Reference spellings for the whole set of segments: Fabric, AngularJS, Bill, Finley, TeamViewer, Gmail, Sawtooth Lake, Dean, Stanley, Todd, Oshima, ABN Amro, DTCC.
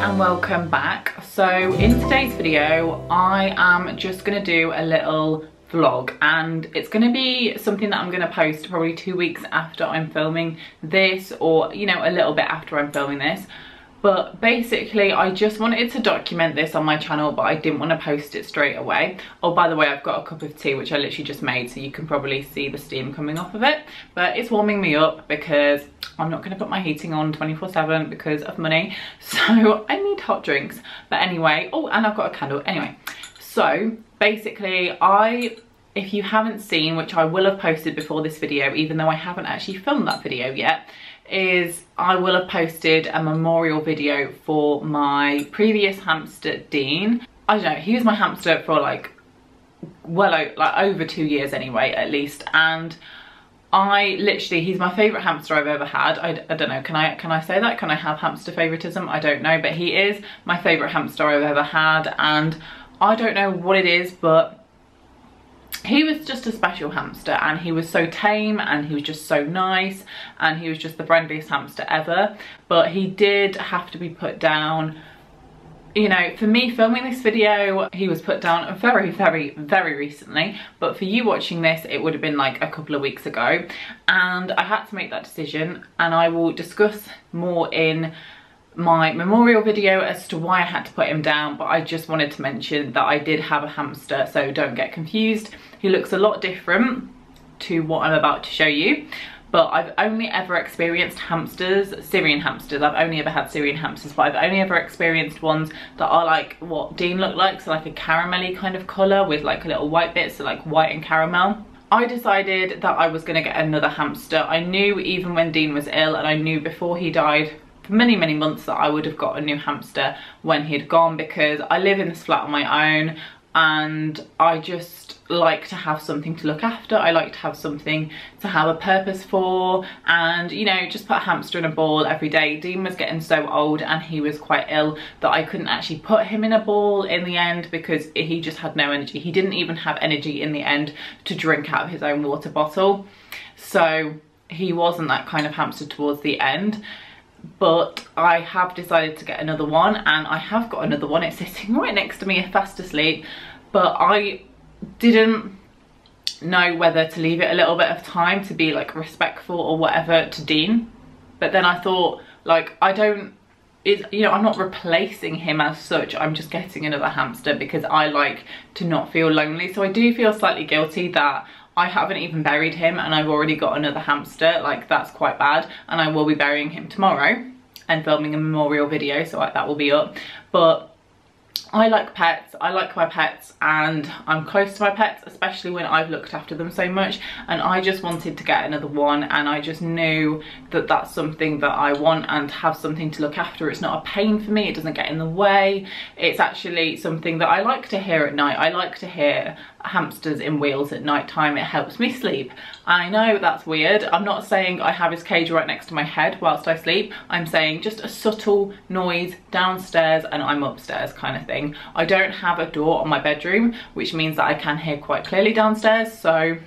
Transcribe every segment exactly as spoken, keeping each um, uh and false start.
and welcome back. So in today's video I am just gonna do a little vlog, and it's gonna be something that I'm gonna post probably two weeks after I'm filming this, or you know, a little bit after I'm filming this. But basically I just wanted to document this on my channel, but I didn't want to post it straight away. Oh, by the way, I've got a cup of tea which I literally just made, so you can probably see the steam coming off of it, but it's warming me up because I'm not going to put my heating on twenty-four seven because of money, so I need hot drinks. But anyway, oh, and I've got a candle. Anyway, so basically I if you haven't seen, which I will have posted before this video even though I haven't actually filmed that video yet, is I will have posted a memorial video for my previous hamster Dean. I don't know, he was my hamster for like well like over two years anyway, at least, and I literally, he's my favourite hamster I've ever had. I, I don't know, can I can I say that? Can I have hamster favouritism? I don't know, but he is my favourite hamster I've ever had, and I don't know what it is, but he was just a special hamster, and he was so tame, and he was just so nice, and he was just the friendliest hamster ever. But he did have to be put down. You know, for me filming this video, he was put down very, very, very recently, but for you watching this, it would have been like a couple of weeks ago, and I had to make that decision, and I will discuss more in my memorial video as to why I had to put him down. But I just wanted to mention that I did have a hamster, so don't get confused. He looks a lot different to what I'm about to show you, but I've only ever experienced hamsters, Syrian hamsters. I've only ever had Syrian hamsters, but I've only ever experienced ones that are like what Dean looked like, so like a caramelly kind of colour with like a little white bit, so like white and caramel. I decided that I was going to get another hamster. I knew even when Dean was ill, and I knew before he died, many many months, that I would have got a new hamster when he'd gone, because I live in this flat on my own, and I just like to have something to look after. I like to have something to have a purpose for, and you know, just put a hamster in a ball every day. Dean was getting so old and he was quite ill that I couldn't actually put him in a ball in the end, because he just had no energy. He didn't even have energy in the end to drink out of his own water bottle, so he wasn't that kind of hamster towards the end. But I have decided to get another one, and I have got another one. It's sitting right next to me fast asleep, but I didn't know whether to leave it a little bit of time to be like respectful or whatever to Dean. But then I thought, like, I don't, it's, you know, I'm not replacing him as such. I'm just getting another hamster because I like to not feel lonely. So I do feel slightly guilty that I haven't even buried him and I've already got another hamster. Like, that's quite bad, and I will be burying him tomorrow and filming a memorial video, so like that will be up. But I like pets, I like my pets, and I'm close to my pets, especially when I've looked after them so much, and I just wanted to get another one, and I just knew that that's something that I want, and have something to look after. It's not a pain for me, it doesn't get in the way. It's actually something that I like to hear at night. I like to hear hamsters in wheels at night time. It helps me sleep. I know that's weird. I'm not saying I have his cage right next to my head whilst I sleep. I'm saying just a subtle noise downstairs and I'm upstairs kind of thing. I don't have a door on my bedroom, which means that I can hear quite clearly downstairs, so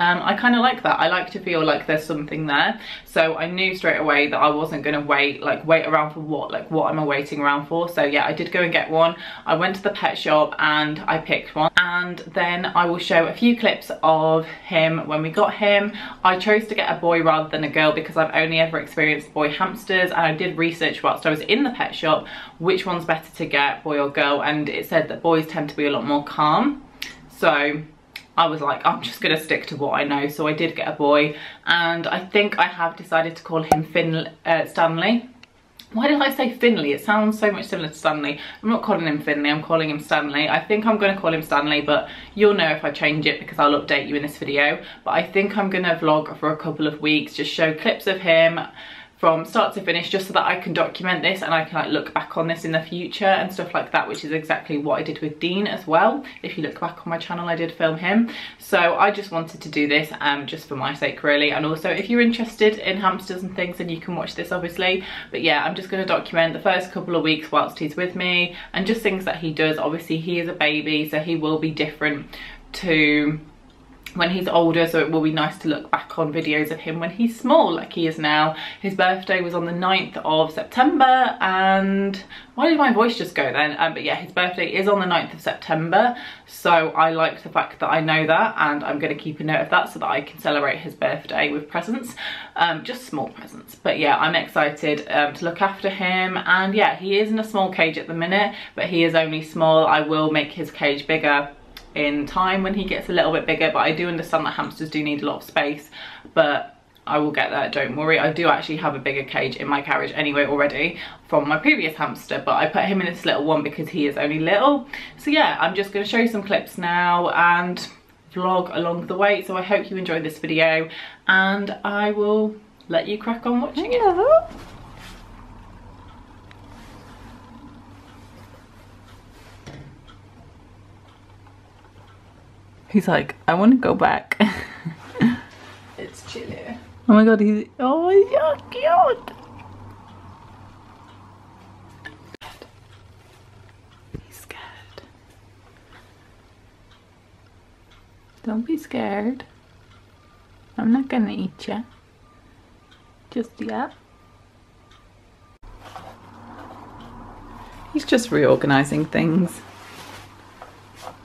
um, I kind of like that. I like to feel like there's something there, so I knew straight away that I wasn't going to wait like wait around for what like what am I waiting around for. So yeah, I did go and get one. I went to the pet shop and I picked one, and then I will show a few clips of him when we got him. I chose to get a boy rather than a girl because I've only ever experienced boy hamsters, and I did research whilst I was in the pet shop which one's better to get, boy or girl, and it said that boys tend to be a lot more calm. So I was like, I'm just gonna stick to what I know, so I did get a boy, and I think I have decided to call him Fin uh, Stanley. Why did I say Finley? It sounds so much similar to Stanley. I'm not calling him Finley, I'm calling him Stanley. I think I'm going to call him Stanley, but you'll know if I change it because I'll update you in this video. But I think I'm going to vlog for a couple of weeks, just show clips of him from start to finish, just so that I can document this and I can like look back on this in the future and stuff like that, which is exactly what I did with Dean as well. If you look back on my channel, I did film him. So I just wanted to do this um, just for my sake really, and also if you're interested in hamsters and things, then you can watch this obviously. But yeah, I'm just going to document the first couple of weeks whilst he's with me and just things that he does. Obviously he is a baby, so he will be different to when he's older, so it will be nice to look back on videos of him when he's small, like he is now. His birthday was on the ninth of September, and why did my voice just go then? Um, but yeah, his birthday is on the ninth of September, so I like the fact that I know that, and I'm going to keep a note of that so that I can celebrate his birthday with presents, um, just small presents. But yeah, I'm excited um, to look after him, and yeah, he is in a small cage at the minute, but he is only small. I will make his cage bigger in time when he gets a little bit bigger, but I do understand that hamsters do need a lot of space, but I will get there, don't worry. I do actually have a bigger cage in my carriage anyway already from my previous hamster, but I put him in this little one because he is only little. So yeah, I'm just going to show you some clips now and vlog along the way, so I hope you enjoyed this video, and I will let you crack on watching Hello. it. He's like, I want to go back. It's chilly. Oh my god, he's... Oh, he's so cute! He's scared. Don't be scared. I'm not gonna eat ya. Just yeah. He's just reorganizing things.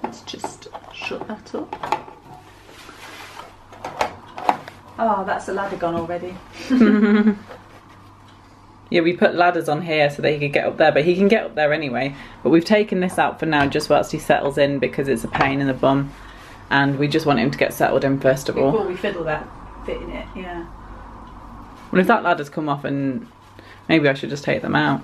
It's just... Shut that up. Oh, that's a ladder gone already. Yeah, we put ladders on here so that he could get up there, but he can get up there anyway. But we've taken this out for now just whilst he settles in, because it's a pain in the bum. And we just want him to get settled in first of all. Before we fiddle that, fitting it, yeah. Well, if that ladder's come off, and maybe I should just take them out.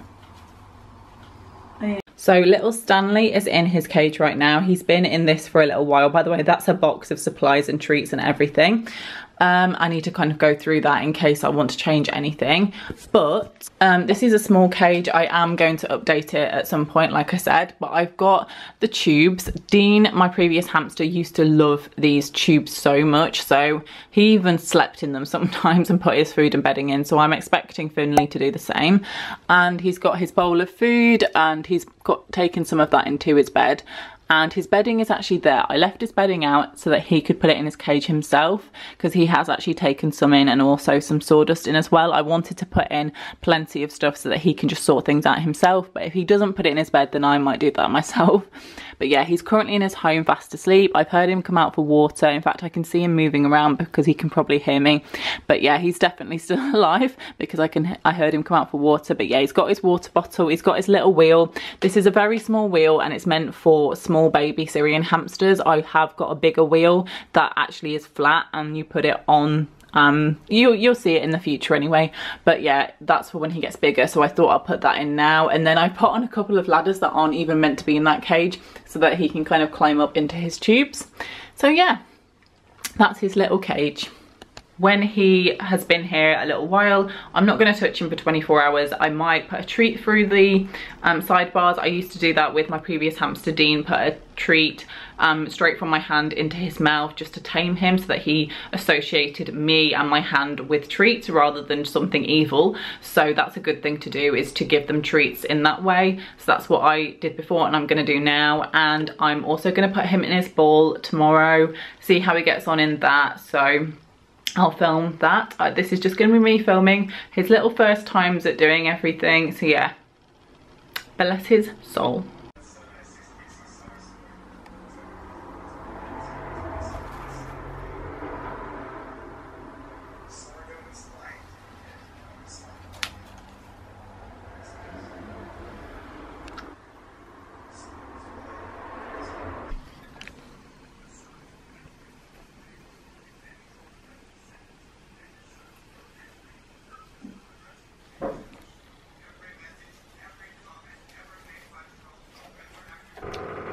So little Stanley is in his cage right now. He's been in this for a little while. By the way, that's a box of supplies and treats and everything. Um, I need to kind of go through that in case I want to change anything. But um, this is a small cage. I am going to update it at some point, like I said. But I've got the tubes. Dean, my previous hamster, used to love these tubes so much. So he even slept in them sometimes and put his food and bedding in. So I'm expecting Finley to do the same. And he's got his bowl of food, and he's got taken some of that into his bed. And his bedding is actually there. I left his bedding out so that he could put it in his cage himself, because he has actually taken some in, and also some sawdust in as well. I wanted to put in plenty of stuff so that he can just sort things out himself, but if he doesn't put it in his bed, then I might do that myself. But yeah, he's currently in his home fast asleep. I've heard him come out for water. In fact, I can see him moving around because he can probably hear me. But yeah, he's definitely still alive because I can. I heard him come out for water. But yeah, he's got his water bottle. He's got his little wheel. This is a very small wheel, and it's meant for small baby Syrian hamsters. I have got a bigger wheel that actually is flat, and you put it on, um you you'll see it in the future anyway, but yeah, that's for when he gets bigger. So I thought I'll put that in now, and then I put on a couple of ladders that aren't even meant to be in that cage so that he can kind of climb up into his tubes. So yeah, that's his little cage. When he has been here a little while, I'm not going to touch him for twenty-four hours. I might put a treat through the um, sidebars. I used to do that with my previous hamster Dean, put a treat um, straight from my hand into his mouth just to tame him so that he associated me and my hand with treats rather than something evil. So that's a good thing to do, is to give them treats in that way. So that's what I did before, and I'm going to do now. And I'm also going to put him in his ball tomorrow, see how he gets on in that. So I'll film that. Uh, this is just going to be me filming his little first times at doing everything. So yeah, bless his soul.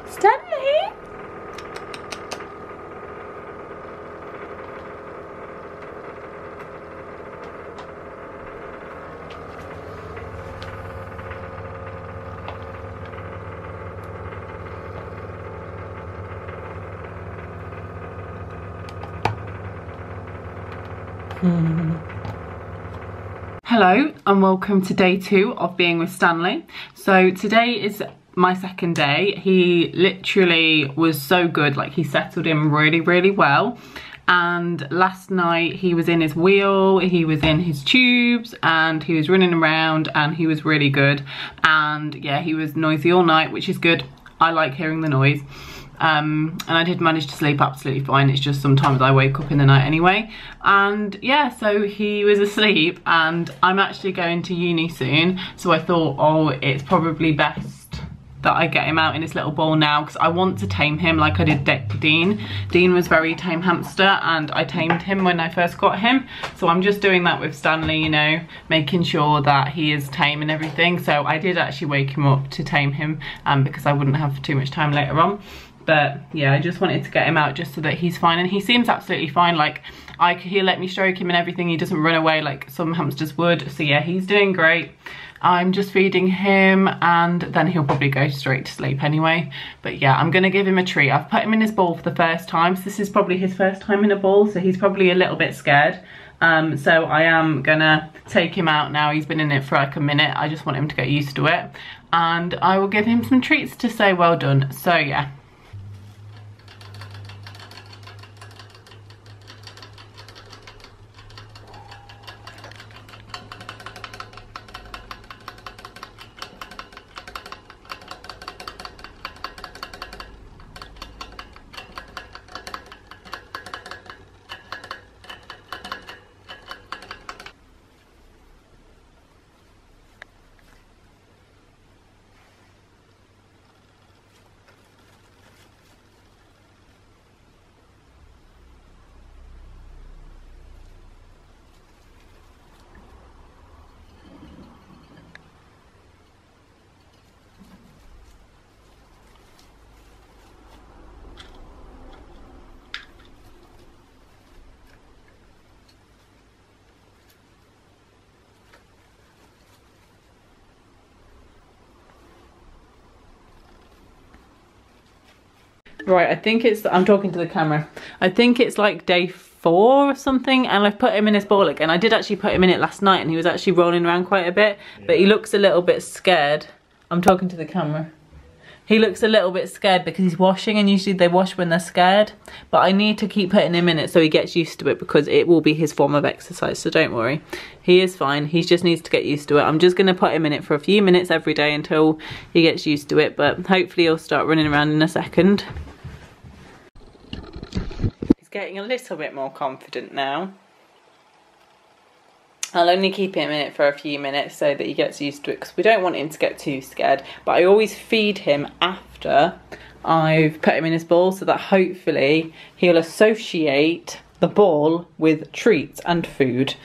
Stanley! Hmm. Hello and welcome to day two of being with Stanley. So today is my second day, he literally was so good. Like, he settled in really, really well. And last night he was in his wheel, he was in his tubes, and he was running around, and he was really good. And yeah, he was noisy all night, which is good. I like hearing the noise. Um, and I did manage to sleep absolutely fine. It's just sometimes I wake up in the night anyway. And yeah, so he was asleep, and I'm actually going to uni soon. So I thought, oh, it's probably best that I get him out in his little bowl now, because I want to tame him like I did Dean. Dean was very tame hamster, and I tamed him when I first got him. So I'm just doing that with Stanley, you know, making sure that he is tame and everything. So I did actually wake him up to tame him, um, because I wouldn't have too much time later on. But yeah, I just wanted to get him out just so that he's fine, and he seems absolutely fine. Like, I, he'll let me stroke him and everything. He doesn't run away like some hamsters would. So yeah, he's doing great. I'm just feeding him, and then he'll probably go straight to sleep anyway. But yeah, I'm gonna give him a treat. I've put him in his bowl for the first time, so this is probably his first time in a bowl, so he's probably a little bit scared. Um, so I am gonna take him out now. He's been in it for like a minute. I just want him to get used to it, and I will give him some treats to say well done. So yeah. Right, I think it's, I'm talking to the camera. I think it's like day four or something, and I've put him in his ball again. I did actually put him in it last night, and he was actually rolling around quite a bit, but he looks a little bit scared. I'm talking to the camera. He looks a little bit scared because he's washing, and usually they wash when they're scared. But I need to keep putting him in it so he gets used to it, because it will be his form of exercise, so don't worry. He is fine, he just needs to get used to it. I'm just gonna put him in it for a few minutes every day until he gets used to it, but hopefully he'll start running around in a second. He's getting a little bit more confident now. I'll only keep him in it for a few minutes so that he gets used to it, because we don't want him to get too scared. But I always feed him after I've put him in his bowl, so that hopefully he'll associate the bowl with treats and food.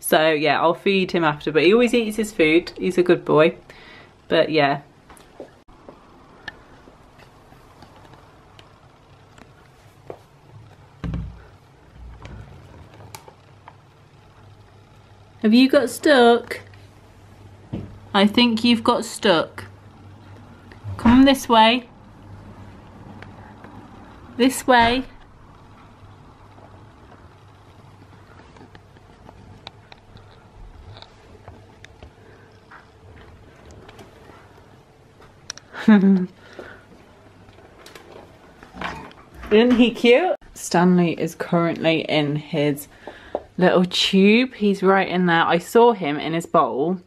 So yeah, I'll feed him after, but he always eats his food. He's a good boy. But yeah. Have you got stuck? I think you've got stuck. Come this way. This way. Isn't he cute? Stanley is currently in his little tube. He's right in there. I saw him in his bowl,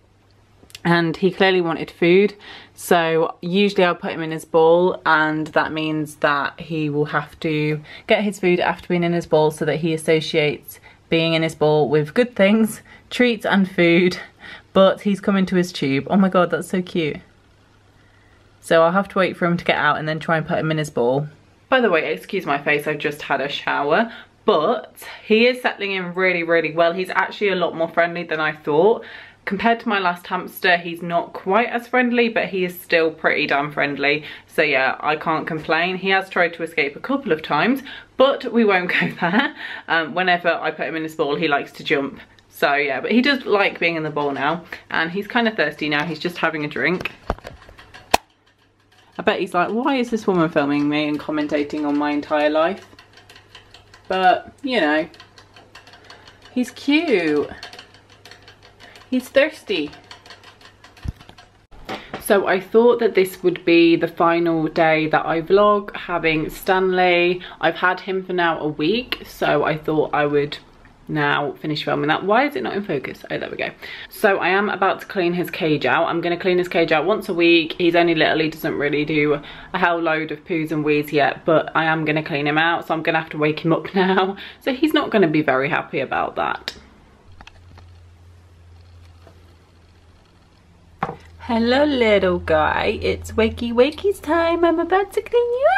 and he clearly wanted food, so usually I'll put him in his bowl, and that means that he will have to get his food after being in his bowl, so that he associates being in his bowl with good things, treats and food. But he's come into his tube. Oh my god, that's so cute. So I'll have to wait for him to get out and then try and put him in his bowl. By the way, excuse my face, I've just had a shower. But he is settling in really, really well. He's actually a lot more friendly than I thought. Compared to my last hamster, he's not quite as friendly, but he is still pretty damn friendly. So yeah, I can't complain. He has tried to escape a couple of times, but we won't go there. Um, whenever I put him in his bowl, he likes to jump. So yeah, but he does like being in the bowl now. And he's kind of thirsty now. He's just having a drink. I bet he's like, why is this woman filming me and commentating on my entire life? But, you know, he's cute. He's thirsty. So I thought that this would be the final day that I vlog having Stanley. I've had him for now a week, so I thought I would now finish filming that. Why is it not in focus? Oh, there we go. So I am about to clean his cage out. I'm going to clean his cage out once a week. He's only little, he doesn't really do a hell load of poos and wees yet, but I am going to clean him out, so I'm going to have to wake him up now. So he's not going to be very happy about that. Hello little guy, it's wakey wakey's time. I'm about to clean you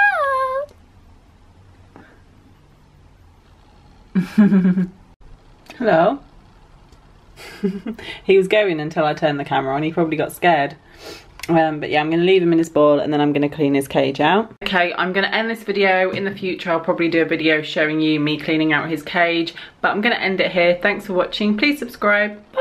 out. Hello. He was going until I turned the camera on. He probably got scared. Um, but yeah, I'm going to leave him in his ball and then I'm going to clean his cage out. Okay, I'm going to end this video. In the future, I'll probably do a video showing you me cleaning out his cage. But I'm going to end it here. Thanks for watching. Please subscribe. Bye.